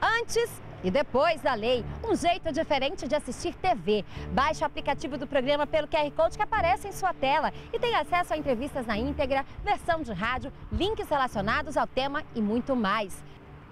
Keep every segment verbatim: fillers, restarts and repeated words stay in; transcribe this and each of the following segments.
antes e depois da lei. Um jeito diferente de assistir T V. Baixe o aplicativo do programa pelo Q R Code que aparece em sua tela e tem acesso a entrevistas na íntegra, versão de rádio, links relacionados ao tema e muito mais.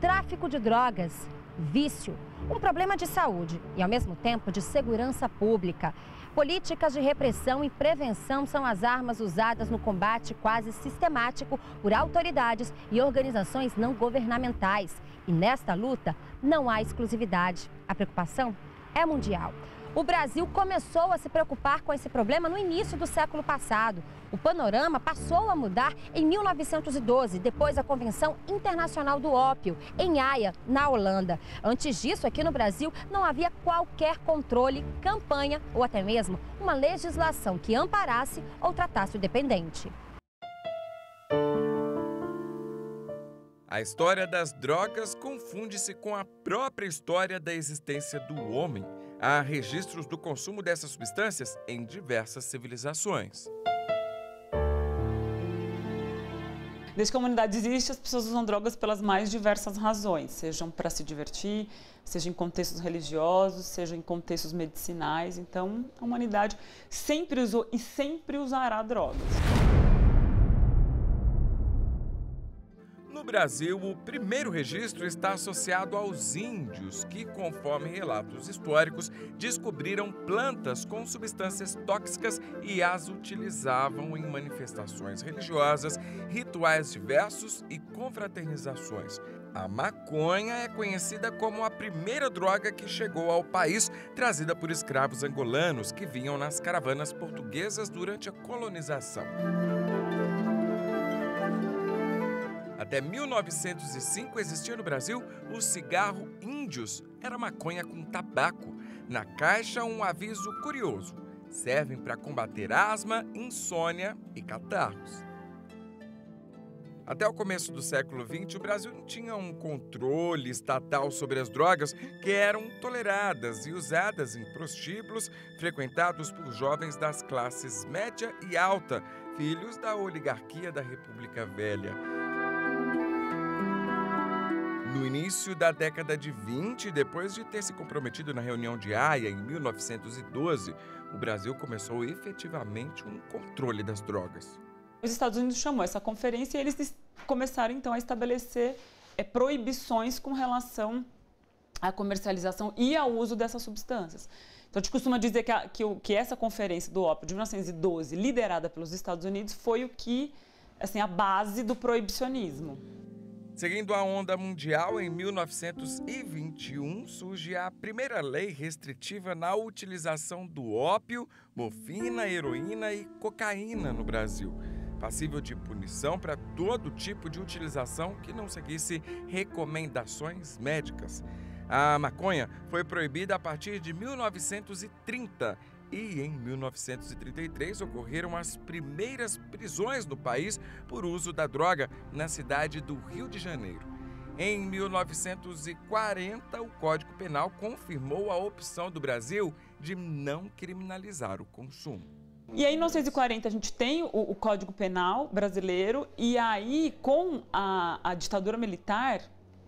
Tráfico de drogas, vício, um problema de saúde e, ao mesmo tempo, de segurança pública. Políticas de repressão e prevenção são as armas usadas no combate quase sistemático por autoridades e organizações não governamentais. E nesta luta não há exclusividade. A preocupação é mundial. O Brasil começou a se preocupar com esse problema no início do século passado. O panorama passou a mudar em mil novecentos e doze, depois da Convenção Internacional do Ópio, em Haia, na Holanda. Antes disso, aqui no Brasil, não havia qualquer controle, campanha ou até mesmo uma legislação que amparasse ou tratasse o dependente. A história das drogas confunde-se com a própria história da existência do homem. Há registros do consumo dessas substâncias em diversas civilizações. Desde que a humanidade existe, as pessoas usam drogas pelas mais diversas razões, sejam para se divertir, seja em contextos religiosos, seja em contextos medicinais. Então, a humanidade sempre usou e sempre usará drogas. No Brasil, o primeiro registro está associado aos índios, que, conforme relatos históricos, descobriram plantas com substâncias tóxicas e as utilizavam em manifestações religiosas, rituais diversos e confraternizações. A maconha é conhecida como a primeira droga que chegou ao país, trazida por escravos angolanos que vinham nas caravanas portuguesas durante a colonização. Até mil novecentos e cinco existia no Brasil o cigarro Índios, era maconha com tabaco. Na caixa, um aviso curioso: servem para combater asma, insônia e catarros. Até o começo do século vinte, o Brasil tinha um controle estatal sobre as drogas que eram toleradas e usadas em prostíbulos frequentados por jovens das classes média e alta, filhos da oligarquia da República Velha. No início da década de vinte, depois de ter se comprometido na reunião de Haia em mil novecentos e doze, o Brasil começou efetivamente um controle das drogas. Os Estados Unidos chamou essa conferência e eles começaram então a estabelecer é, proibições com relação à comercialização e ao uso dessas substâncias. Então a gente costuma dizer que, a, que, o, que essa conferência do ópio de mil novecentos e doze, liderada pelos Estados Unidos, foi o que, assim, a base do proibicionismo. Seguindo a onda mundial, em mil novecentos e vinte e um surge a primeira lei restritiva na utilização do ópio, morfina, heroína e cocaína no Brasil, passível de punição para todo tipo de utilização que não seguisse recomendações médicas. A maconha foi proibida a partir de mil novecentos e trinta. E em mil novecentos e trinta e três ocorreram as primeiras prisões no país por uso da droga na cidade do Rio de Janeiro. Em mil novecentos e quarenta, o Código Penal confirmou a opção do Brasil de não criminalizar o consumo. E aí, em mil novecentos e quarenta, a gente tem o, o Código Penal brasileiro e aí, com a, a ditadura militar,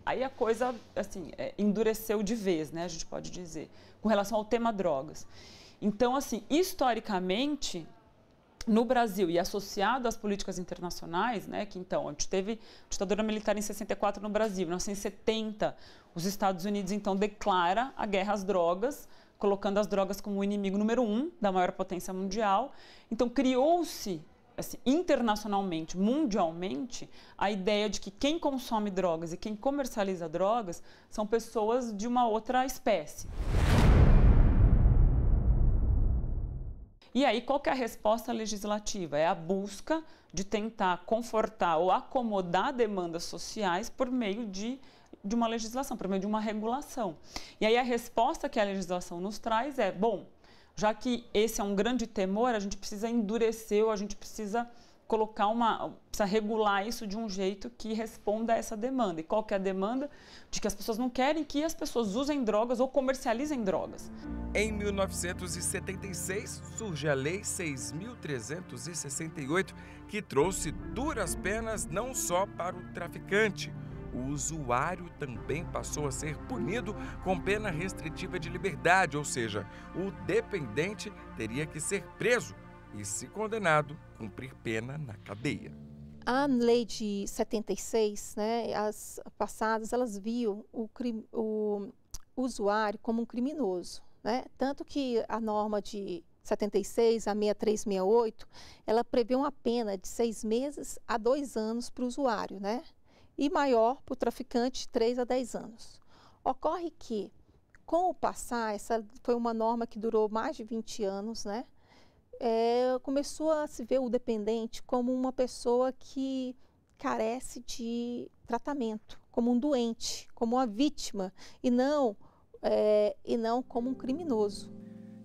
aí a coisa, assim, é, endureceu de vez, né, a gente pode dizer, com relação ao tema drogas. Então, assim, historicamente, no Brasil e associado às políticas internacionais, né, que então, a gente teve ditadura militar em sessenta e quatro no Brasil, em mil novecentos e setenta, os Estados Unidos, então, declara a guerra às drogas, colocando as drogas como o inimigo número um da maior potência mundial. Então, criou-se, assim, internacionalmente, mundialmente, a ideia de que quem consome drogas e quem comercializa drogas são pessoas de uma outra espécie. E aí, qual que é a resposta legislativa? É a busca de tentar confortar ou acomodar demandas sociais por meio de, de uma legislação, por meio de uma regulação. E aí, a resposta que a legislação nos traz é, bom, já que esse é um grande temor, a gente precisa endurecer ou a gente precisa colocar uma, precisa regular isso de um jeito que responda a essa demanda. E qual que é a demanda? De que as pessoas não querem que as pessoas usem drogas ou comercializem drogas. Em mil novecentos e setenta e seis, surge a Lei seis mil trezentos e sessenta e oito, que trouxe duras penas não só para o traficante. O o usuário também passou a ser punido com pena restritiva de liberdade, ou seja, o dependente teria que ser preso e, se condenado, cumprir pena na cadeia. A lei de setenta e seis, né, as passadas, elas viam o, crime, o usuário como um criminoso, né? Tanto que a norma de setenta e seis, a seis três seis oito, ela prevê uma pena de seis meses a dois anos para o usuário, né? E maior para o traficante, três a dez anos. Ocorre que, com o passar, essa foi uma norma que durou mais de vinte anos, né? É, começou a se ver o dependente como uma pessoa que carece de tratamento, como um doente, como uma vítima, e não, é, e não como um criminoso.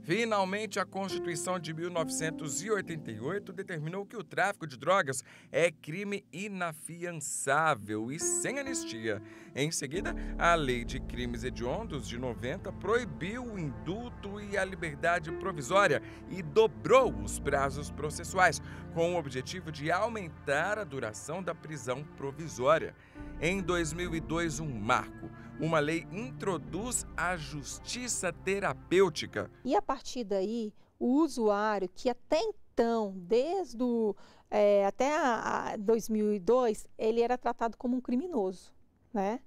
Finalmente, a Constituição de mil novecentos e oitenta e oito determinou que o tráfico de drogas é crime inafiançável e sem anistia. Em seguida, a Lei de Crimes Hediondos de noventa proibiu o indulto e a liberdade provisória e dobrou os prazos processuais, com o objetivo de aumentar a duração da prisão provisória. Em dois mil e dois, um marco. Uma lei introduz a justiça terapêutica. E a partir daí, o usuário que até então, desde o, é, até a, a dois mil e dois, ele era tratado como um criminoso, né?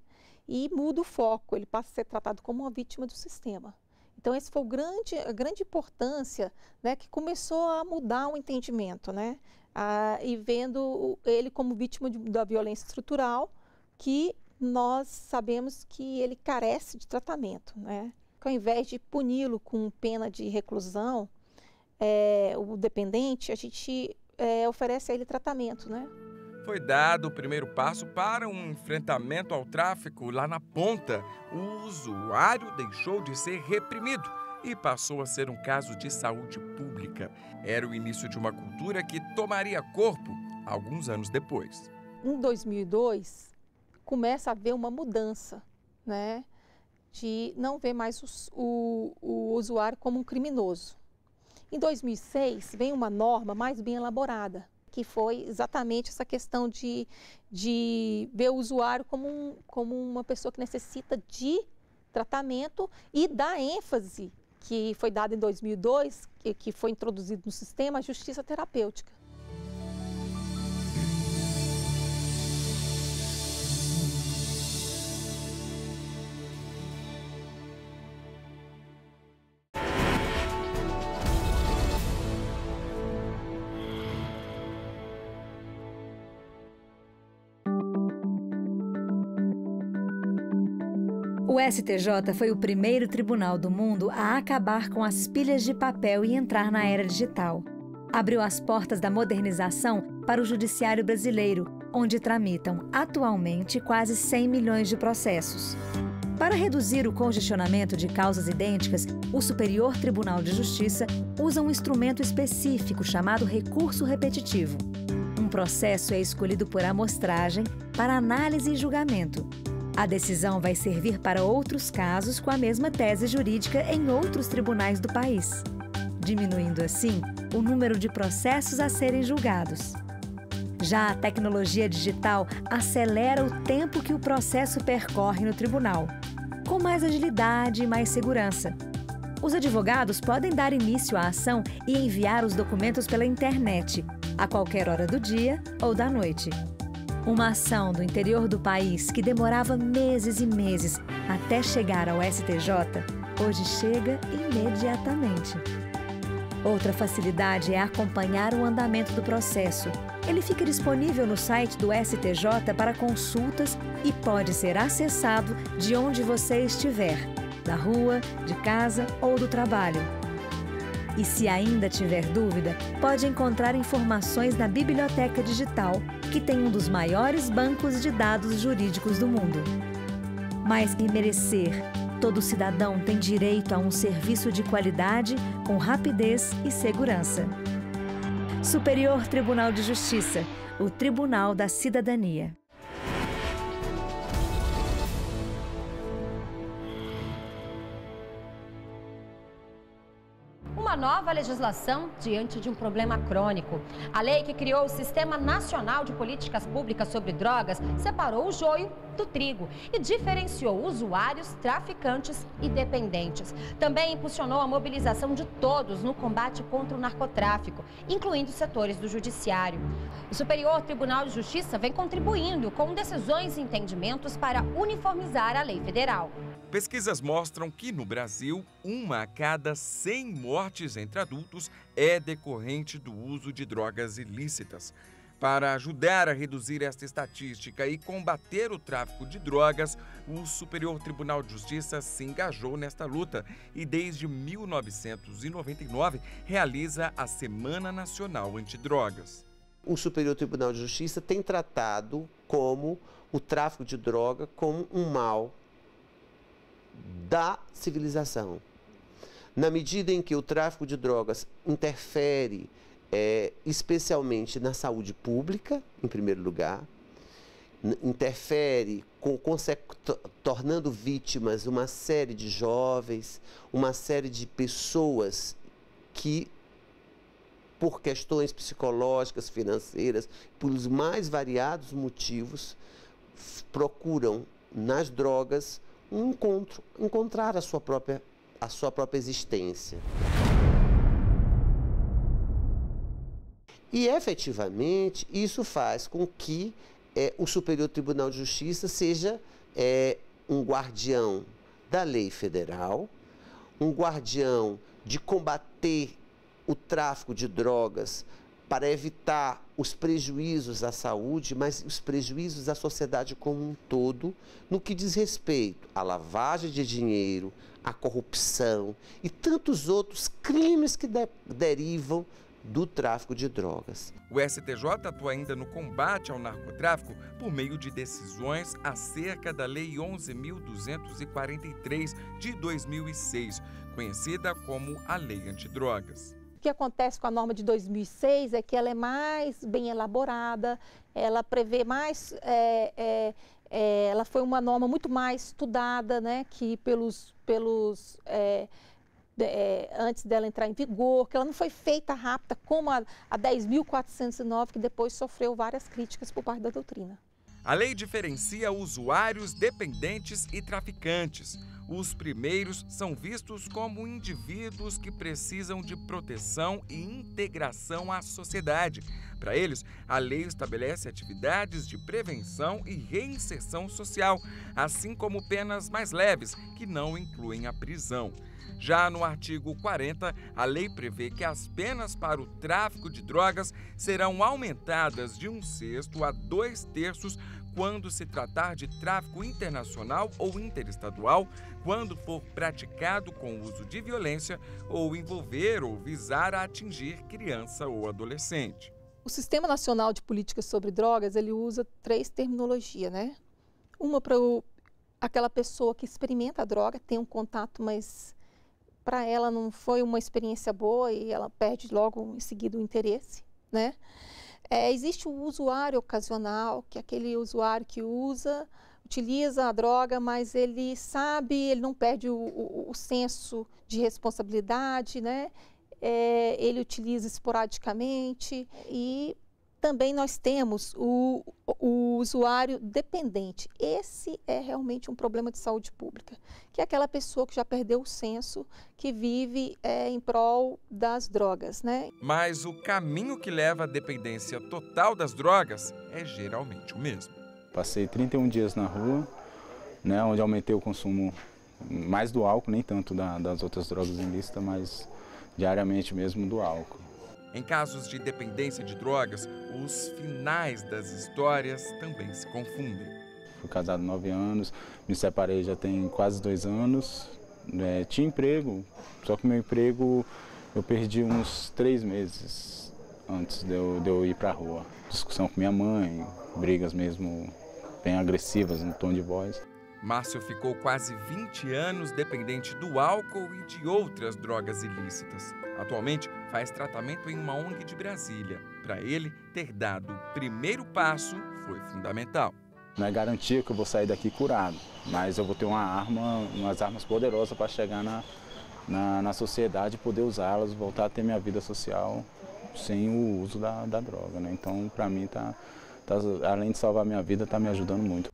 E muda o foco, ele passa a ser tratado como uma vítima do sistema. Então, essa foi o grande, a grande importância, né, que começou a mudar o entendimento, né? Ah, e vendo ele como vítima de, da violência estrutural, que nós sabemos que ele carece de tratamento, né? Ao invés de puni-lo com pena de reclusão, é, o dependente, a gente é, oferece a ele tratamento, né? Foi dado o primeiro passo para um enfrentamento ao tráfico lá na ponta. O usuário deixou de ser reprimido e passou a ser um caso de saúde pública. Era o início de uma cultura que tomaria corpo alguns anos depois. Em dois mil e dois, começa a haver uma mudança, né, de não ver mais o, o, o usuário como um criminoso. Em dois mil e seis, vem uma norma mais bem elaborada, que foi exatamente essa questão de, de ver o usuário como, um, como uma pessoa que necessita de tratamento e da ênfase que foi dada em dois mil e dois, que, que foi introduzido no sistema, a justiça terapêutica. O S T J foi o primeiro tribunal do mundo a acabar com as pilhas de papel e entrar na era digital. Abriu as portas da modernização para o judiciário brasileiro, onde tramitam, atualmente, quase cem milhões de processos. Para reduzir o congestionamento de causas idênticas, o Superior Tribunal de Justiça usa um instrumento específico chamado recurso repetitivo. Um processo é escolhido por amostragem para análise e julgamento. A decisão vai servir para outros casos com a mesma tese jurídica em outros tribunais do país, diminuindo assim o número de processos a serem julgados. Já a tecnologia digital acelera o tempo que o processo percorre no tribunal, com mais agilidade e mais segurança. Os advogados podem dar início à ação e enviar os documentos pela internet, a qualquer hora do dia ou da noite. Uma ação do interior do país que demorava meses e meses até chegar ao S T J, hoje chega imediatamente. Outra facilidade é acompanhar o andamento do processo. Ele fica disponível no site do S T J para consultas e pode ser acessado de onde você estiver, da rua, de casa ou do trabalho. E se ainda tiver dúvida, pode encontrar informações na Biblioteca Digital, que tem um dos maiores bancos de dados jurídicos do mundo. Mais que merecer, todo cidadão tem direito a um serviço de qualidade, com rapidez e segurança. Superior Tribunal de Justiça, o Tribunal da Cidadania. Nova legislação diante de um problema crônico. A lei que criou o Sistema Nacional de Políticas Públicas sobre Drogas separou o joio do trigo e diferenciou usuários, traficantes e dependentes. Também impulsionou a mobilização de todos no combate contra o narcotráfico, incluindo setores do judiciário. O Superior Tribunal de Justiça vem contribuindo com decisões e entendimentos para uniformizar a lei federal. Pesquisas mostram que, no Brasil, uma a cada cem mortes entre adultos é decorrente do uso de drogas ilícitas. Para ajudar a reduzir esta estatística e combater o tráfico de drogas, o Superior Tribunal de Justiça se engajou nesta luta e, desde mil novecentos e noventa e nove, realiza a Semana Nacional Antidrogas. O Superior Tribunal de Justiça tem tratado como o tráfico de droga como um mal da civilização. Na medida em que o tráfico de drogas interfere É, especialmente na saúde pública, em primeiro lugar, interfere, com, tornando vítimas uma série de jovens, uma série de pessoas que, por questões psicológicas, financeiras, pelos mais variados motivos, procuram nas drogas um encontro, encontrar a sua própria, a sua própria existência. E, efetivamente, isso faz com que eh, o Superior Tribunal de Justiça seja eh, um guardião da lei federal, um guardião de combater o tráfico de drogas para evitar os prejuízos à saúde, mas os prejuízos à sociedade como um todo, no que diz respeito à lavagem de dinheiro, à corrupção e tantos outros crimes que de- derivam do tráfico de drogas. O S T J atua ainda no combate ao narcotráfico por meio de decisões acerca da Lei onze mil duzentos e quarenta e três de dois mil e seis, conhecida como a Lei Antidrogas. O que acontece com a norma de dois mil e seis é que ela é mais bem elaborada, ela prevê mais... É, é, é, ela foi uma norma muito mais estudada, né, que pelos... pelos é, É, antes dela entrar em vigor, que ela não foi feita rápida como a, a dez mil quatrocentos e nove, que depois sofreu várias críticas por parte da doutrina. A lei diferencia usuários, dependentes e traficantes. Os primeiros são vistos como indivíduos que precisam de proteção e integração à sociedade. Para eles, a lei estabelece atividades de prevenção e reinserção social, assim como penas mais leves, que não incluem a prisão. Já no artigo quarenta, a lei prevê que as penas para o tráfico de drogas serão aumentadas de um sexto a dois terços quando se tratar de tráfico internacional ou interestadual, quando for praticado com uso de violência ou envolver ou visar a atingir criança ou adolescente. O Sistema Nacional de Políticas sobre Drogas, ele usa três terminologias, né? Uma para aquela pessoa que experimenta a droga, tem um contato mais... para ela não foi uma experiência boa e ela perde logo em seguida o interesse, né? É, existe o usuário ocasional, que é aquele usuário que usa, utiliza a droga, mas ele sabe, ele não perde o, o, o senso de responsabilidade, né? É, ele utiliza esporadicamente e também nós temos o, o usuário dependente. Esse é realmente um problema de saúde pública, que é aquela pessoa que já perdeu o senso, que vive é, em prol das drogas, né? Mas o caminho que leva à dependência total das drogas é geralmente o mesmo. Passei trinta e um dias na rua, né, onde aumentei o consumo mais do álcool, nem tanto da, das outras drogas ilícitas, mas diariamente mesmo do álcool. Em casos de dependência de drogas, os finais das histórias também se confundem. Fui casado nove anos, me separei já tem quase dois anos, é, tinha emprego, só que meu emprego eu perdi uns três meses antes de eu, de eu ir para a rua. Discussão com minha mãe, brigas mesmo bem agressivas no tom de voz. Márcio ficou quase vinte anos dependente do álcool e de outras drogas ilícitas. Atualmente, faz tratamento em uma O N G de Brasília. Para ele, ter dado o primeiro passo foi fundamental. Não é garantia que eu vou sair daqui curado, mas eu vou ter uma arma, umas armas poderosas para chegar na, na, na sociedade, poder usá-las, voltar a ter minha vida social sem o uso da, da droga, né? Então, para mim, tá, tá, além de salvar minha vida, está me ajudando muito.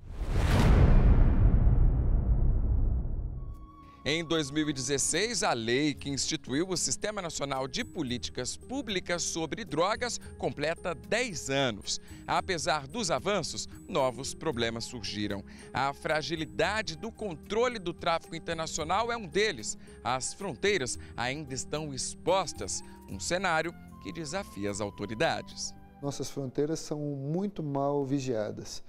Em dois mil e dezesseis, a lei que instituiu o Sistema Nacional de Políticas Públicas sobre Drogas completa dez anos. Apesar dos avanços, novos problemas surgiram. A fragilidade do controle do tráfico internacional é um deles. As fronteiras ainda estão expostas, um cenário que desafia as autoridades. Nossas fronteiras são muito mal vigiadas.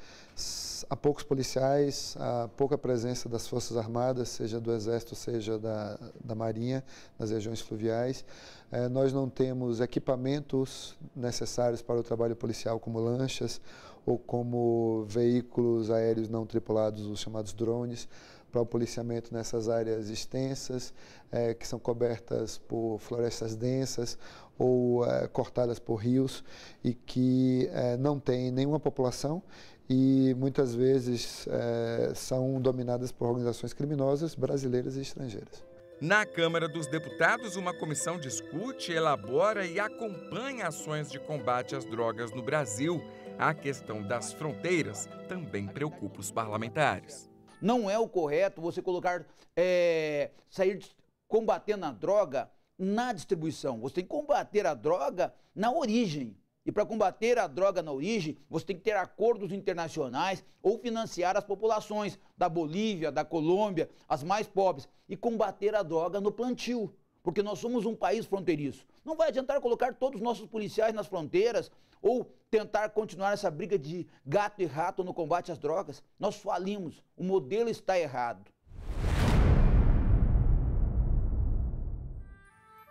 Há poucos policiais, há pouca presença das Forças Armadas, seja do Exército, seja da, da Marinha, nas regiões fluviais. É, nós não temos equipamentos necessários para o trabalho policial, como lanchas ou como veículos aéreos não tripulados, os chamados drones, para o policiamento nessas áreas extensas, é, que são cobertas por florestas densas ou é, cortadas por rios e que é, não tem nenhuma população e muitas vezes é, são dominadas por organizações criminosas brasileiras e estrangeiras. Na Câmara dos Deputados, uma comissão discute, elabora e acompanha ações de combate às drogas no Brasil. A questão das fronteiras também preocupa os parlamentares. Não é o correto você colocar, é, sair combatendo a droga na distribuição. Você tem que combater a droga na origem. E para combater a droga na origem, você tem que ter acordos internacionais ou financiar as populações da Bolívia, da Colômbia, as mais pobres. E combater a droga no plantio, porque nós somos um país fronteiriço. Não vai adiantar colocar todos os nossos policiais nas fronteiras ou tentar continuar essa briga de gato e rato no combate às drogas. Nós falimos, o modelo está errado.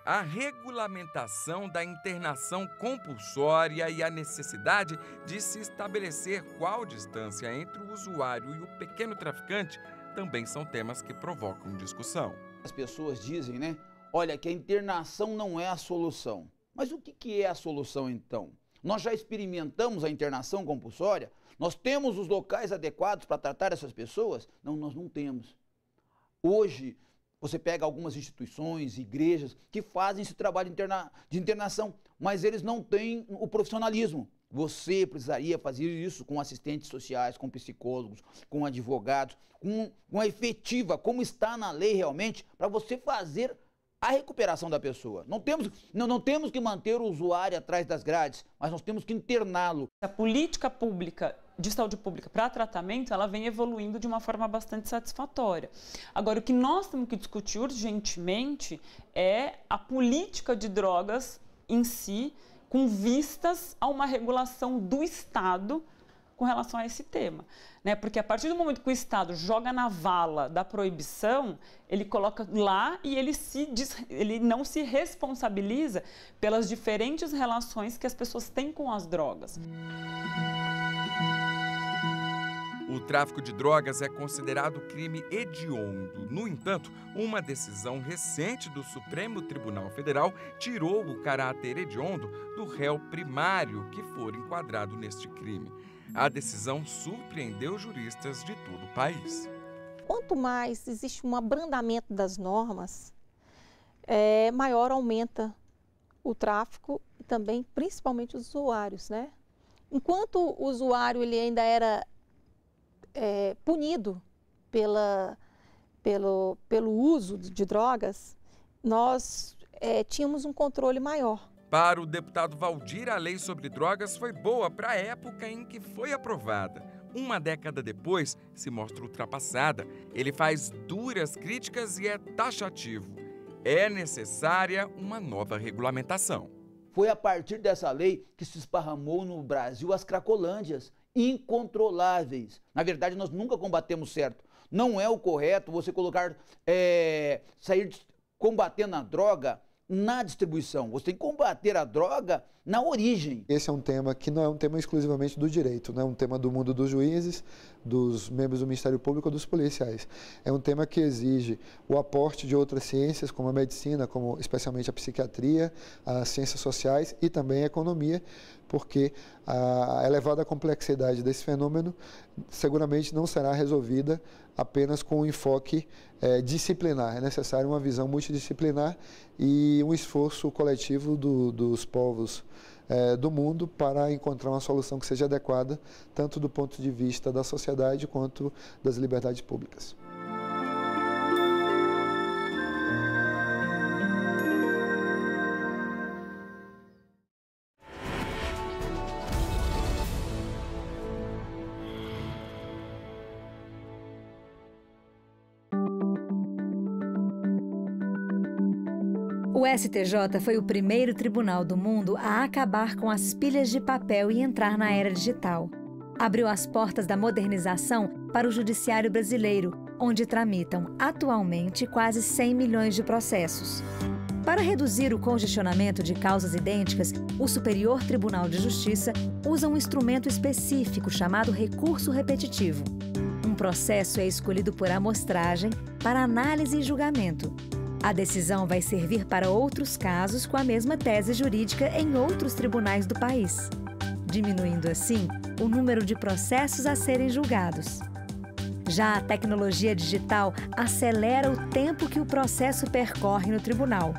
A regulamentação da internação compulsória e a necessidade de se estabelecer qual distância entre o usuário e o pequeno traficante também são temas que provocam discussão. As pessoas dizem, né? Olha, que a internação não é a solução. Mas o que é a solução, então? Nós já experimentamos a internação compulsória? Nós temos os locais adequados para tratar essas pessoas? Não, nós não temos. Hoje, você pega algumas instituições, igrejas, que fazem esse trabalho interna- de internação, mas eles não têm o profissionalismo. Você precisaria fazer isso com assistentes sociais, com psicólogos, com advogados, com uma efetiva, como está na lei realmente, para você fazer a recuperação da pessoa. Não temos, não, não temos que manter o usuário atrás das grades, mas nós temos que interná-lo. A política pública de saúde pública para tratamento, ela vem evoluindo de uma forma bastante satisfatória. Agora, o que nós temos que discutir urgentemente é a política de drogas em si, com vistas a uma regulação do Estado com relação a esse tema, né? Porque a partir do momento que o Estado joga na vala da proibição, ele coloca lá e ele, se diz, ele não se responsabiliza pelas diferentes relações que as pessoas têm com as drogas. O tráfico de drogas é considerado crime hediondo. No entanto, uma decisão recente do Supremo Tribunal Federal tirou o caráter hediondo do réu primário que for enquadrado neste crime. A decisão surpreendeu juristas de todo o país. Quanto mais existe um abrandamento das normas, é, maior aumenta o tráfico e também, principalmente, os usuários, né? Enquanto o usuário ele ainda era é, punido pela, pelo, pelo uso de drogas, nós é, tínhamos um controle maior. Para o deputado Valdir, a lei sobre drogas foi boa para a época em que foi aprovada. Uma década depois, se mostra ultrapassada. Ele faz duras críticas e é taxativo. É necessária uma nova regulamentação. Foi a partir dessa lei que se esparramou no Brasil as cracolândias incontroláveis. Na verdade, nós nunca combatemos certo. Não é o correto você colocar, é, sair combatendo a droga na distribuição. Você tem que combater a droga na origem. Esse é um tema que não é um tema exclusivamente do direito, não é um tema do mundo dos juízes, dos membros do Ministério Público ou dos policiais. É um tema que exige o aporte de outras ciências, como a medicina, como especialmente a psiquiatria, as ciências sociais e também a economia, porque a elevada complexidade desse fenômeno seguramente não será resolvida apenas com um enfoque é, disciplinar. É necessário uma visão multidisciplinar e um esforço coletivo do, dos povos é, do mundo para encontrar uma solução que seja adequada, tanto do ponto de vista da sociedade quanto das liberdades públicas. O S T J foi o primeiro tribunal do mundo a acabar com as pilhas de papel e entrar na era digital. Abriu as portas da modernização para o judiciário brasileiro, onde tramitam, atualmente, quase cem milhões de processos. Para reduzir o congestionamento de causas idênticas, o Superior Tribunal de Justiça usa um instrumento específico chamado recurso repetitivo. Um processo é escolhido por amostragem para análise e julgamento. A decisão vai servir para outros casos com a mesma tese jurídica em outros tribunais do país, diminuindo assim o número de processos a serem julgados. Já a tecnologia digital acelera o tempo que o processo percorre no tribunal,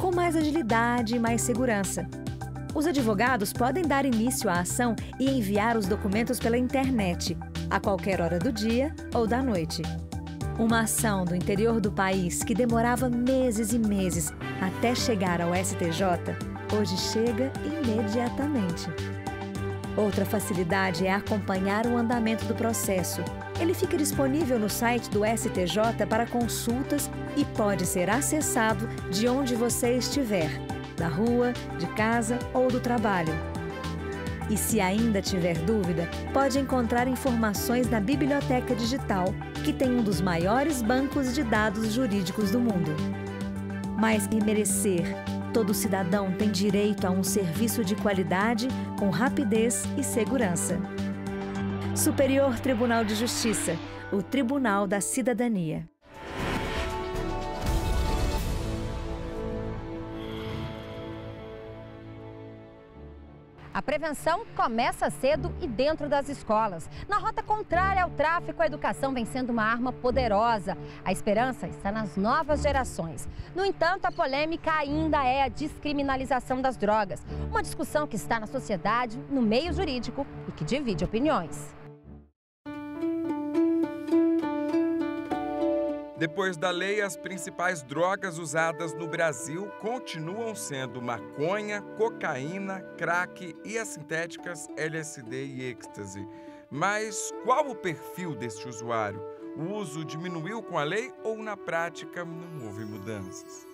com mais agilidade e mais segurança. Os advogados podem dar início à ação e enviar os documentos pela internet, a qualquer hora do dia ou da noite. Uma ação do interior do país que demorava meses e meses até chegar ao S T J, hoje chega imediatamente. Outra facilidade é acompanhar o andamento do processo. Ele fica disponível no site do S T J para consultas e pode ser acessado de onde você estiver, da rua, de casa ou do trabalho. E se ainda tiver dúvida, pode encontrar informações na Biblioteca Digital, que tem um dos maiores bancos de dados jurídicos do mundo. Mais que merecer, todo cidadão tem direito a um serviço de qualidade, com rapidez e segurança. Superior Tribunal de Justiça, o Tribunal da Cidadania. A prevenção começa cedo e dentro das escolas. Na rota contrária ao tráfico, a educação vem sendo uma arma poderosa. A esperança está nas novas gerações. No entanto, a polêmica ainda é a descriminalização das drogas. Uma discussão que está na sociedade, no meio jurídico e que divide opiniões. Depois da lei, as principais drogas usadas no Brasil continuam sendo maconha, cocaína, crack e as sintéticas L S D e êxtase. Mas qual o perfil deste usuário? O uso diminuiu com a lei ou na prática não houve mudanças?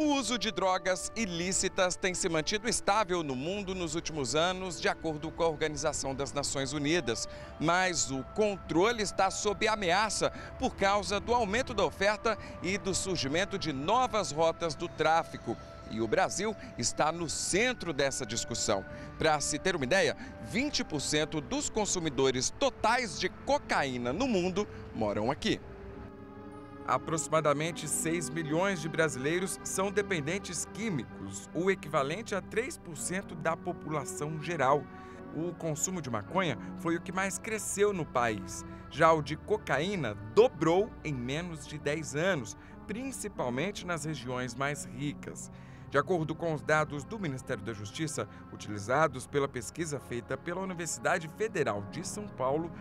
O uso de drogas ilícitas tem se mantido estável no mundo nos últimos anos, de acordo com a Organização das Nações Unidas. Mas o controle está sob ameaça por causa do aumento da oferta e do surgimento de novas rotas do tráfico. E o Brasil está no centro dessa discussão. Para se ter uma ideia, vinte por cento dos consumidores totais de cocaína no mundo moram aqui. Aproximadamente seis milhões de brasileiros são dependentes químicos, o equivalente a três por cento da população geral. O consumo de maconha foi o que mais cresceu no país. Já o de cocaína dobrou em menos de dez anos, principalmente nas regiões mais ricas. De acordo com os dados do Ministério da Justiça, utilizados pela pesquisa feita pela Universidade Federal de São Paulo,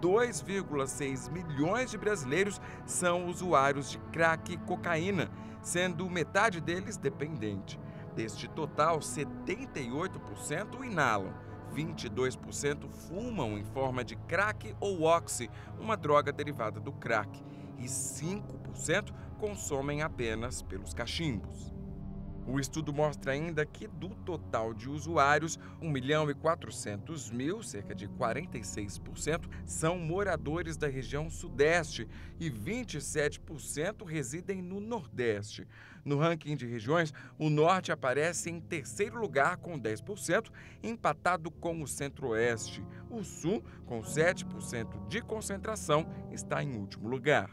dois vírgula seis milhões de brasileiros são usuários de crack e cocaína, sendo metade deles dependente. Deste total, setenta e oito por cento inalam, vinte e dois por cento fumam em forma de crack ou oxi, uma droga derivada do crack, e cinco por cento consomem apenas pelos cachimbos. O estudo mostra ainda que, do total de usuários, um milhão e quatrocentos mil, cerca de quarenta e seis por cento, são moradores da região sudeste e vinte e sete por cento residem no nordeste. No ranking de regiões, o norte aparece em terceiro lugar com dez por cento, empatado com o centro-oeste. O sul, com sete por cento de concentração, está em último lugar.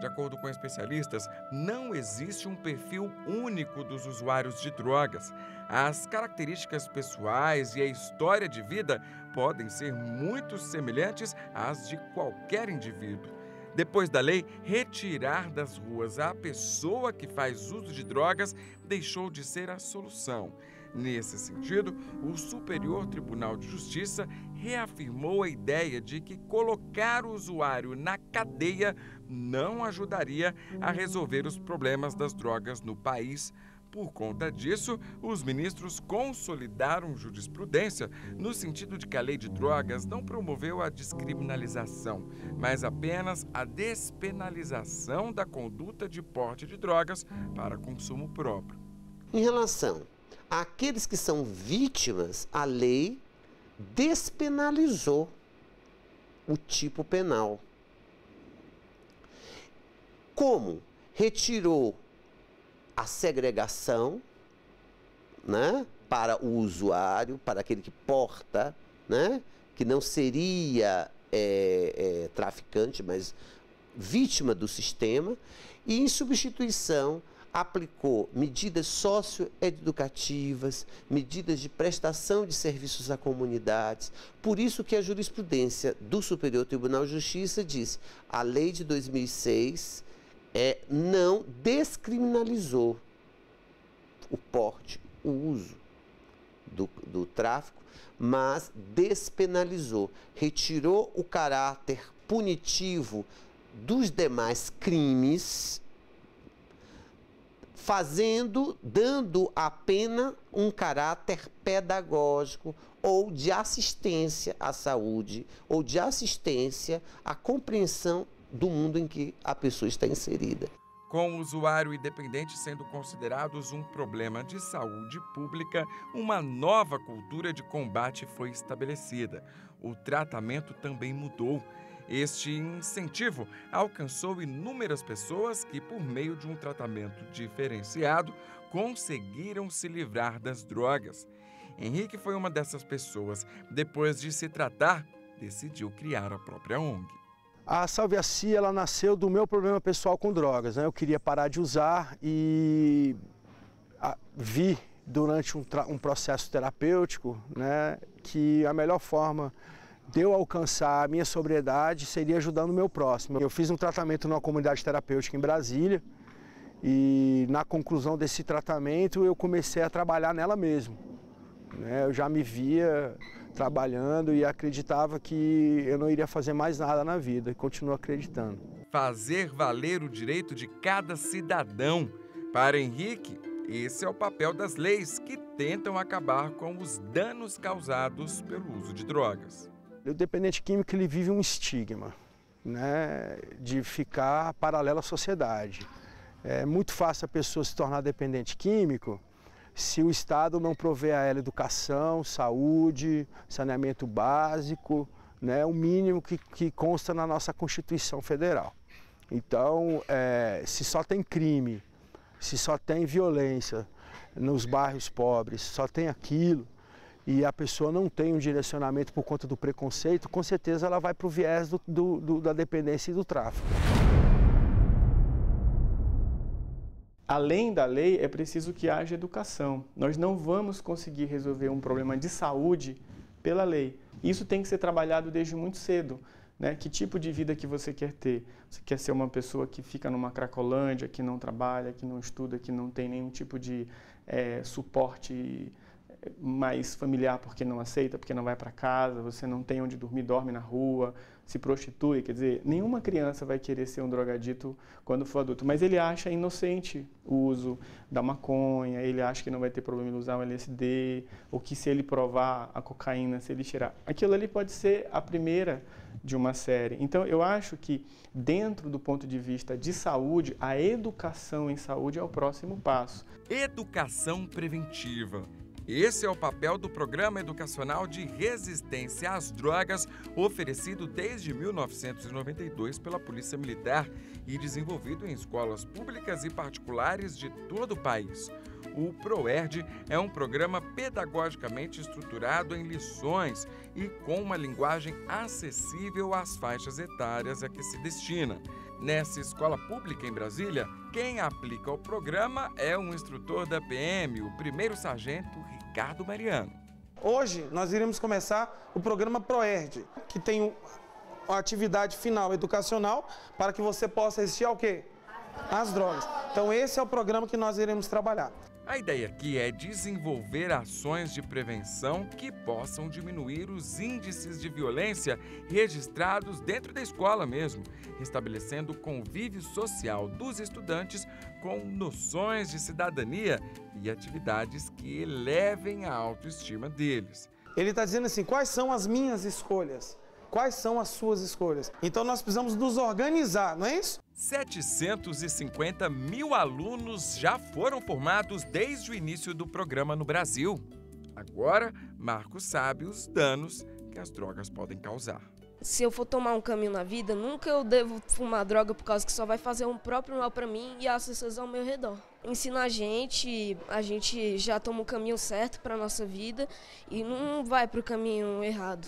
De acordo com especialistas, não existe um perfil único dos usuários de drogas. As características pessoais e a história de vida podem ser muito semelhantes às de qualquer indivíduo. Depois da lei, retirar das ruas a pessoa que faz uso de drogas deixou de ser a solução. Nesse sentido, o Superior Tribunal de Justiça reafirmou a ideia de que colocar o usuário na cadeia não ajudaria a resolver os problemas das drogas no país. Por conta disso, os ministros consolidaram jurisprudência no sentido de que a lei de drogas não promoveu a descriminalização, mas apenas a despenalização da conduta de porte de drogas para consumo próprio. Em relação àqueles que são vítimas, a lei despenalizou o tipo penal. Como? Retirou a segregação, né, para o usuário, para aquele que porta, né, que não seria é, é, traficante, mas vítima do sistema, e em substituição aplicou medidas socioeducativas, medidas de prestação de serviços à comunidade. Por isso que a jurisprudência do Superior Tribunal de Justiça diz: a lei de dois mil e seis é, não descriminalizou o porte, o uso do, do tráfico, mas despenalizou, retirou o caráter punitivo dos demais crimes, fazendo, dando à pena um caráter pedagógico ou de assistência à saúde, ou de assistência à compreensão do mundo em que a pessoa está inserida. Com o usuário e dependente sendo considerados um problema de saúde pública, uma nova cultura de combate foi estabelecida. O tratamento também mudou. Este incentivo alcançou inúmeras pessoas que, por meio de um tratamento diferenciado, conseguiram se livrar das drogas. Henrique foi uma dessas pessoas. Depois de se tratar, decidiu criar a própria O N G. A Salvia C, ela nasceu do meu problema pessoal com drogas, né? Eu queria parar de usar e vi durante um, um processo terapêutico, né, que a melhor forma de eu alcançar a minha sobriedade seria ajudando o meu próximo. Eu fiz um tratamento numa comunidade terapêutica em Brasília e, na conclusão desse tratamento, eu comecei a trabalhar nela mesmo. Eu já me via trabalhando e acreditava que eu não iria fazer mais nada na vida e continuo acreditando. Fazer valer o direito de cada cidadão. Para Henrique, esse é o papel das leis que tentam acabar com os danos causados pelo uso de drogas. O dependente químico, ele vive um estigma, né, de ficar paralelo à sociedade. É muito fácil a pessoa se tornar dependente químico se o Estado não provê a ela educação, saúde, saneamento básico, né, o mínimo que, que consta na nossa Constituição Federal. Então, é, se só tem crime, se só tem violência nos bairros pobres, só tem aquilo, e a pessoa não tem um direcionamento por conta do preconceito, com certeza ela vai para o viés do, do, do, da dependência e do tráfico. Além da lei, é preciso que haja educação. Nós não vamos conseguir resolver um problema de saúde pela lei. Isso tem que ser trabalhado desde muito cedo, né? Que tipo de vida que você quer ter? Você quer ser uma pessoa que fica numa cracolândia, que não trabalha, que não estuda, que não tem nenhum tipo de é, suporte mais familiar porque não aceita, porque não vai para casa, você não tem onde dormir, dorme na rua, se prostitui, quer dizer, nenhuma criança vai querer ser um drogadito quando for adulto, mas ele acha inocente o uso da maconha, ele acha que não vai ter problema em usar um L S D, ou que se ele provar a cocaína, se ele tirar, aquilo ali pode ser a primeira de uma série. Então, eu acho que, dentro do ponto de vista de saúde, a educação em saúde é o próximo passo. Educação preventiva. Esse é o papel do Programa Educacional de Resistência às Drogas, oferecido desde mil novecentos e noventa e dois pela Polícia Militar e desenvolvido em escolas públicas e particulares de todo o país. O PROERD é um programa pedagogicamente estruturado em lições e com uma linguagem acessível às faixas etárias a que se destina. Nessa escola pública em Brasília, quem aplica o programa é um instrutor da P M, o primeiro-sargento Ricardo Mariano. Hoje nós iremos começar o programa PROERD, que tem uma atividade final educacional para que você possa assistir ao quê? Às drogas. Então esse é o programa que nós iremos trabalhar. A ideia aqui é desenvolver ações de prevenção que possam diminuir os índices de violência registrados dentro da escola mesmo, restabelecendo o convívio social dos estudantes com noções de cidadania e atividades que elevem a autoestima deles. Ele está dizendo assim, quais são as minhas escolhas? Quais são as suas escolhas? Então nós precisamos nos organizar, não é isso? setecentos e cinquenta mil alunos já foram formados desde o início do programa no Brasil. Agora, Marco sabe os danos que as drogas podem causar. Se eu for tomar um caminho na vida, nunca eu devo fumar droga, por causa que só vai fazer um próprio mal para mim e as pessoas ao meu redor. Ensina a gente, a gente já toma o caminho certo para a nossa vida e não vai para o caminho errado.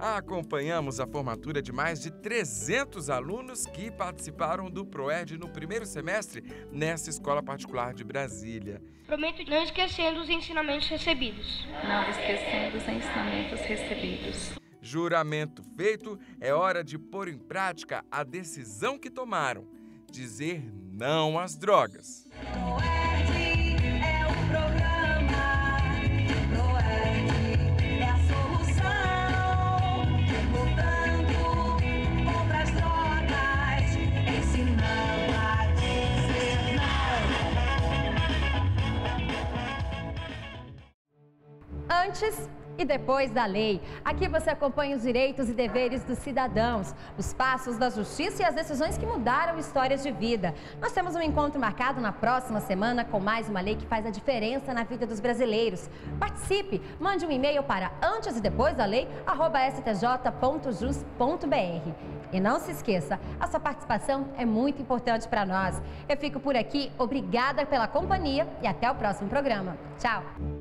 Acompanhamos a formatura de mais de trezentos alunos que participaram do PROERD no primeiro semestre nessa escola particular de Brasília. Prometo não esquecer dos ensinamentos recebidos. Não esquecendo dos ensinamentos recebidos. Juramento feito, é hora de pôr em prática a decisão que tomaram, dizer não às drogas. Antes e depois da lei. Aqui você acompanha os direitos e deveres dos cidadãos, os passos da justiça e as decisões que mudaram histórias de vida. Nós temos um encontro marcado na próxima semana com mais uma lei que faz a diferença na vida dos brasileiros. Participe! Mande um e-mail para antes e depois da lei, arroba s t j ponto jus ponto b r. E não se esqueça, a sua participação é muito importante para nós. Eu fico por aqui, obrigada pela companhia e até o próximo programa. Tchau!